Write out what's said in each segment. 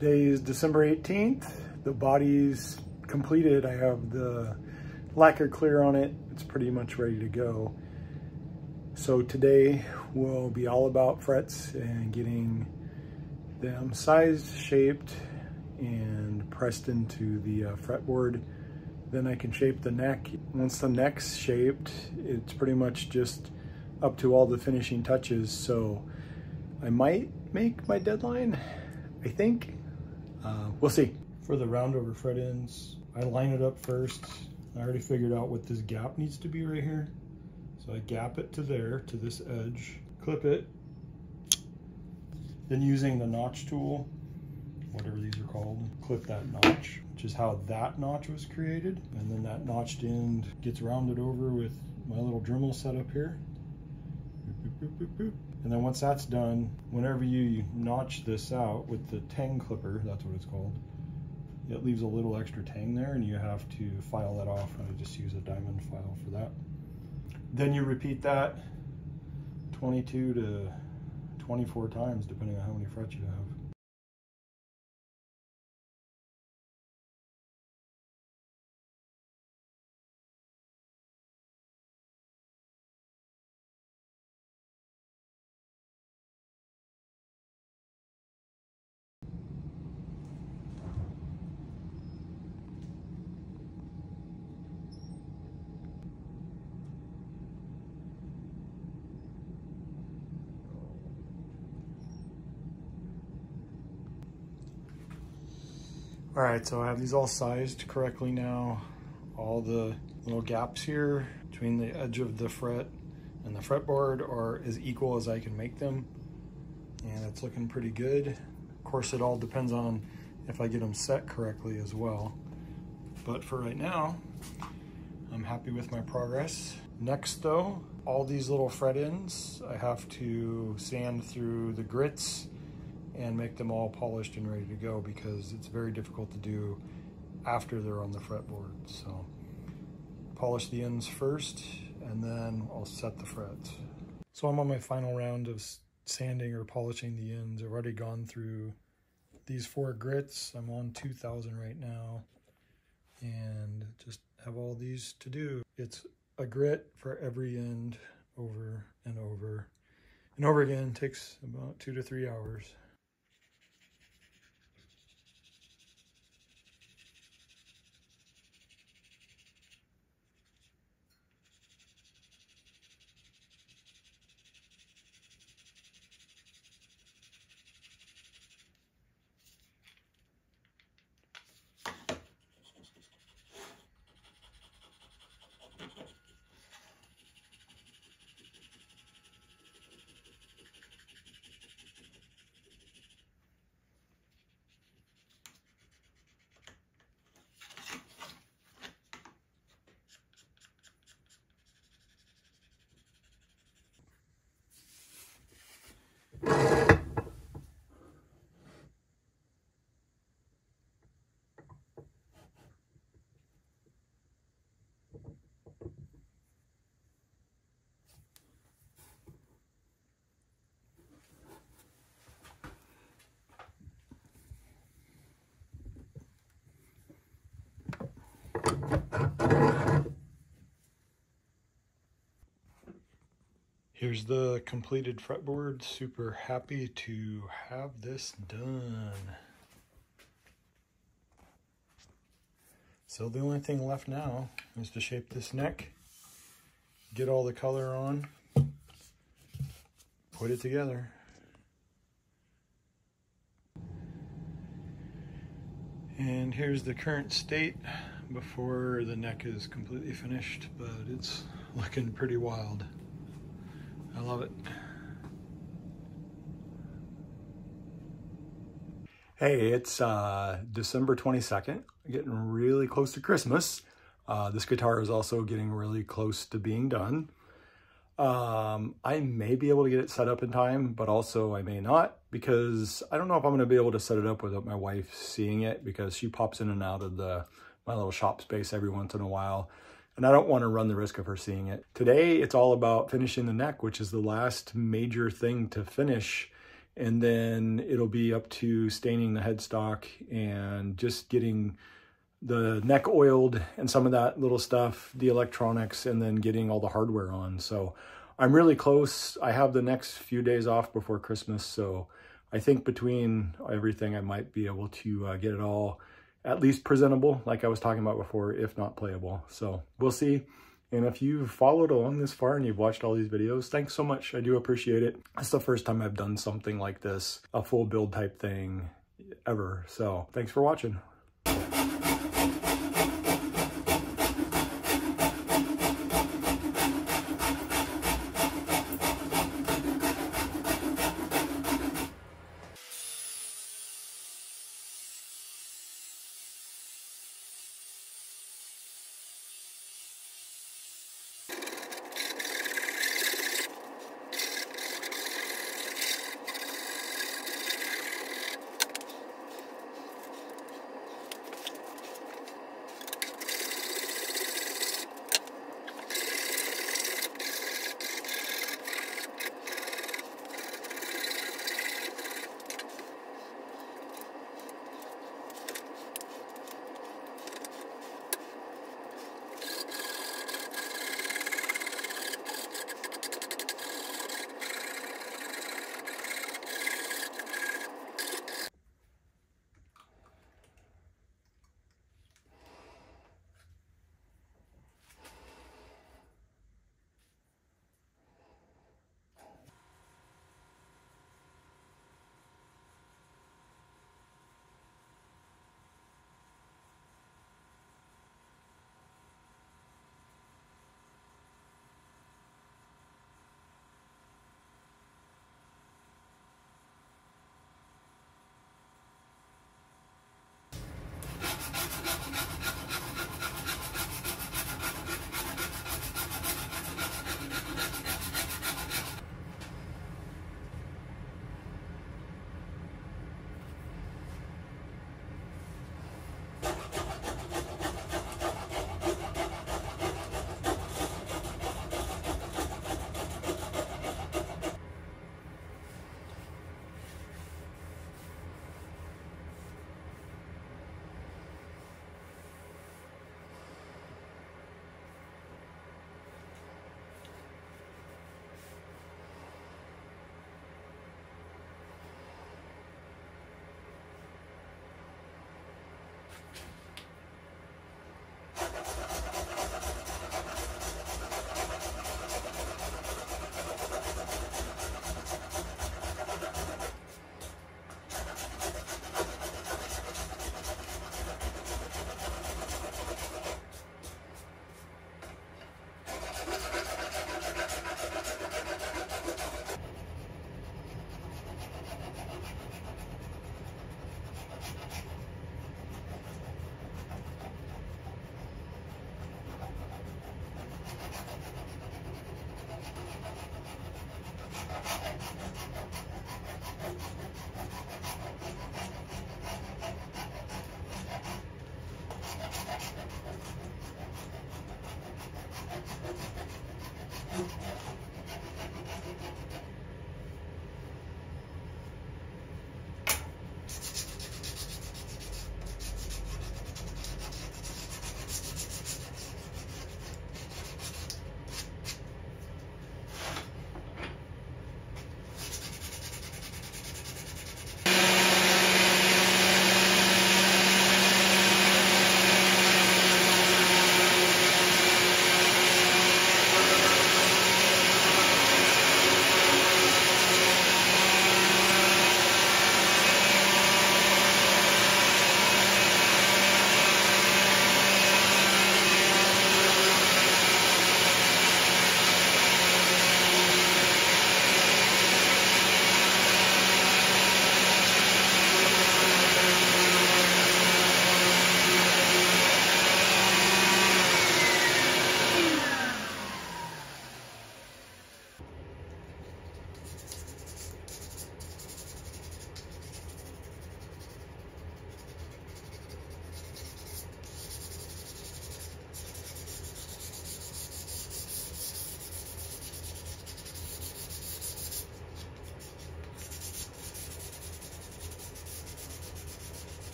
Today is December 18th. The body's completed. I have the lacquer clear on it. It's pretty much ready to go. So today will be all about frets and getting them sized, shaped, and pressed into the fretboard. Then I can shape the neck. Once the neck's shaped, it's pretty much just up to all the finishing touches. So I might make my deadline, I think. We'll see. For the round over fret ends, I line it up first. I already figured out what this gap needs to be right here. So I gap it to there, to this edge, clip it. Then using the notch tool, whatever these are called, clip that notch, which is how that notch was created. And then that notched end gets rounded over with my little Dremel set up here. Boop, boop, boop, boop. And then once that's done, whenever you notch this out with the tang clipper, that's what it's called, it leaves a little extra tang there, and you have to file that off, and I just use a diamond file for that. Then you repeat that 22 to 24 times, depending on how many frets you have. All right, so I have these all sized correctly now. All the little gaps here between the edge of the fret and the fretboard are as equal as I can make them. And it's looking pretty good. Of course, it all depends on if I get them set correctly as well. But for right now, I'm happy with my progress. Next though, all these little fret ends, I have to sand through the grits and make them all polished and ready to go, because it's very difficult to do after they're on the fretboard. So polish the ends first, and then I'll set the frets. So I'm on my final round of sanding or polishing the ends. I've already gone through these 4 grits. I'm on 2000 right now, and just have all these to do. It's a grit for every end, over and over and over again. It takes about 2 to 3 hours. Here's the completed fretboard. Super happy to have this done. So the only thing left now is to shape this neck, get all the color on, put it together. And here's the current state before the neck is completely finished, but it's looking pretty wild. I love it. Hey, it's December 22nd, getting really close to Christmas. This guitar is also getting really close to being done. I may be able to get it set up in time, but also I may not, because I don't know if I'm going to be able to set it up without my wife seeing it, because she pops in and out of my little shop space every once in a while. And I don't want to run the risk of her seeing it. Today, it's all about finishing the neck, which is the last major thing to finish. And then it'll be up to staining the headstock and just getting the neck oiled and some of that little stuff, the electronics, and then getting all the hardware on. So I'm really close. I have the next few days off before Christmas. So I think between everything, I might be able to get it all at least presentable, like I was talking about before, if not playable. So we'll see. And if you've followed along this far and you've watched all these videos, thanks so much. I do appreciate it. It's the first time I've done something like this, a full build type thing ever. So thanks for watching.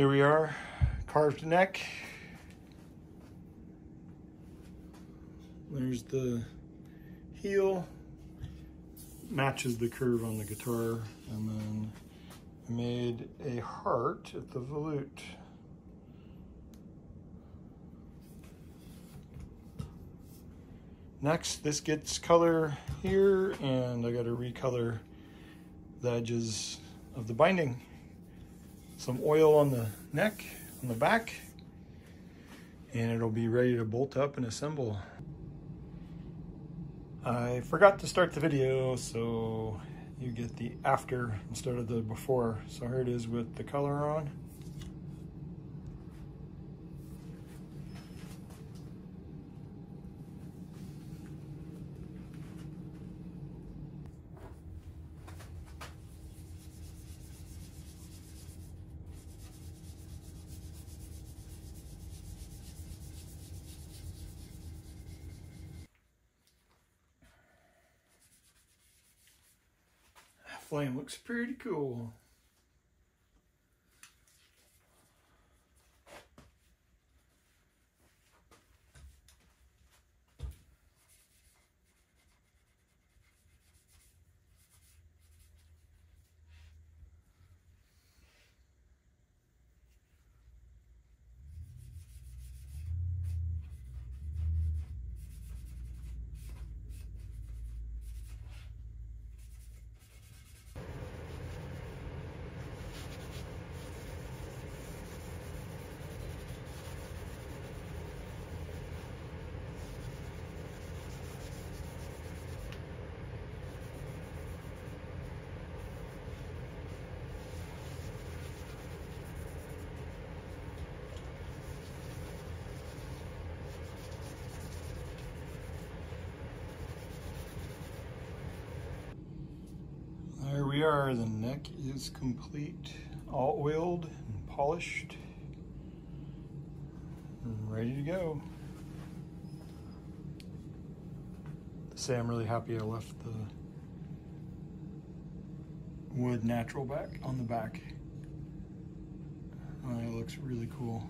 Here we are, carved neck. There's the heel, matches the curve on the guitar, and then I made a heart at the volute. Next, this gets color here, and I got to recolor the edges of the binding. Some oil on the neck, on the back, and it'll be ready to bolt up and assemble. I forgot to start the video, so you get the after instead of the before. So here it is with the color on. Flame looks pretty cool. We are, the neck is complete, all oiled and polished and ready to go. To say I'm really happy I left the wood natural back on the back. It looks really cool.